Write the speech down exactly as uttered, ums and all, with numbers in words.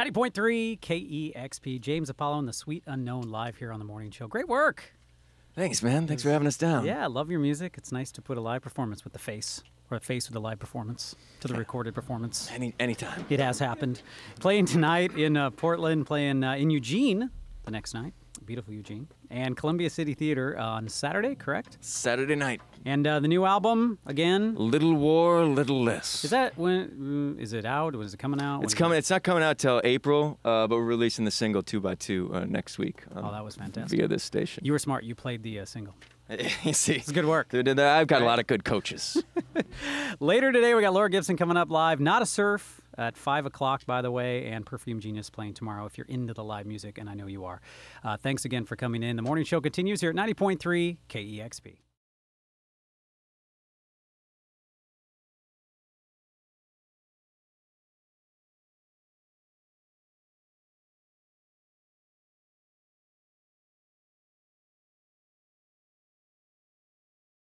ninety point three K E X P, James Apollo and the Sweet Unknown live here on The Morning Show. Great work. Thanks, man. Thanks for having us down. Yeah, love your music. It's nice to put a live performance with the face, or a face with a live performance to the yeah. recorded performance. Any Anytime. It has happened. Playing tonight in uh, Portland, playing uh, in Eugene the next night. Beautiful Eugene. And Columbia City Theater on Saturday, correct? Saturday night. And uh, the new album, again? Little War, Little Less. Is that when, is it out? When is it coming out? When it's coming. It... It's not coming out till April, uh, but we're releasing the single Two by Two uh, next week. Um, oh, that was fantastic. Via this station. You were smart. You played the uh, single. You see. It's good work. I've got a lot of good coaches. Later today, we got Laura Gibson coming up live. Not a Surf at five o'clock, by the way, and Perfume Genius playing tomorrow if you're into the live music, and I know you are. Uh, thanks again for coming in. The Morning Show continues here at ninety point three K E X P.